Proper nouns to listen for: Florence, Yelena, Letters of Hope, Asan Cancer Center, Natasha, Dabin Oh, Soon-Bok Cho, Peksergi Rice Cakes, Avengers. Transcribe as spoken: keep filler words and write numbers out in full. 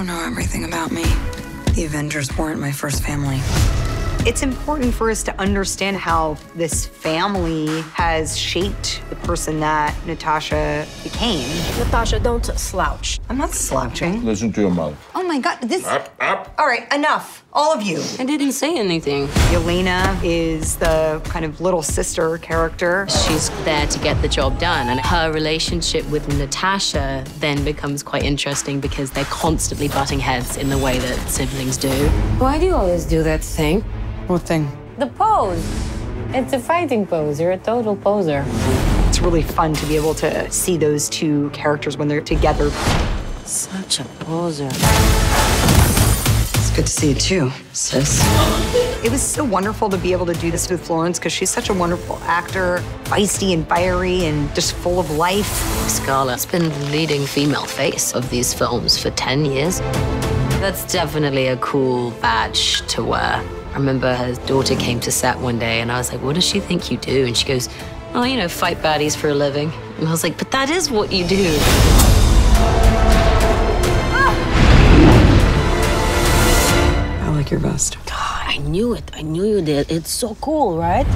don't know everything about me. The Avengers weren't my first family. It's important for us to understand how this family has shaped the person that Natasha became. Natasha, don't slouch. I'm not slouching. Listen to your mouth. Oh my God, this... Up, up. All right, enough, all of you. I didn't say anything. Yelena is the kind of little sister character. She's there to get the job done, and her relationship with Natasha then becomes quite interesting because they're constantly butting heads in the way that siblings do. Why do you always do that thing? What thing? The pose. It's a fighting pose. You're a total poser. It's really fun to be able to see those two characters when they're together. Such a poser. It's good to see you too, sis. It was so wonderful to be able to do this with Florence because she's such a wonderful actor, feisty and fiery and just full of life. Scarlett's been the leading female face of these films for ten years. That's definitely a cool badge to wear. I remember her daughter came to set one day and I was like, what does she think you do? And she goes, oh, you know, fight baddies for a living. And I was like, but that is what you do. Ah! I like your vest. God, I knew it. I knew you did. It's so cool, right?